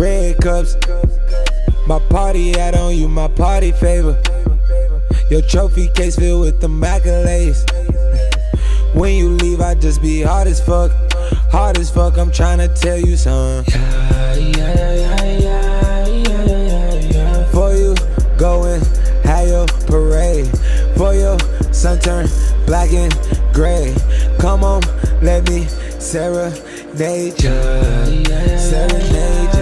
Red cups. My party hat on you, my party favor. Your trophy case filled with them accolades. When you leave, I just be hard as fuck. Hard as fuck, I'm tryna tell you something. For you, going, have your parade. For your sun turn black and gray. Come on, let me serenade ya, serenade ya.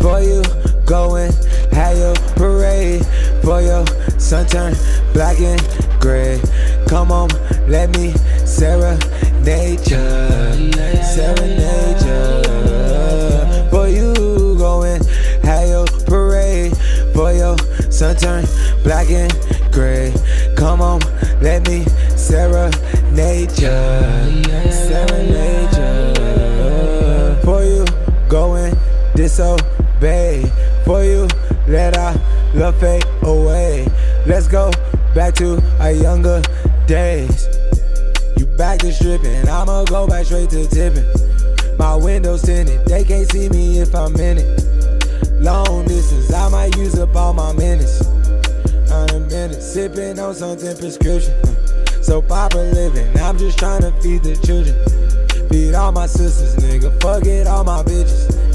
For you, going, have your parade. For your sun turn black and gray. Come on, let me serenade ya, serenade ya. For you, going, have your parade. For your sun turn black and gray. Come on, let me serenade ya, serenade ya. For you, going, disobey. For you, let our love fade away. Let's go back to our younger days. You back to stripping, I'ma go back straight to tipping. My windows tinted, they can't see me if I'm in it. Long distance, I might use up all my minutes. I'm a minute, sipping on something prescription. So proper living, I'm just trying to feed the children. Feed all my sisters, nigga, fuck it, all my bitches.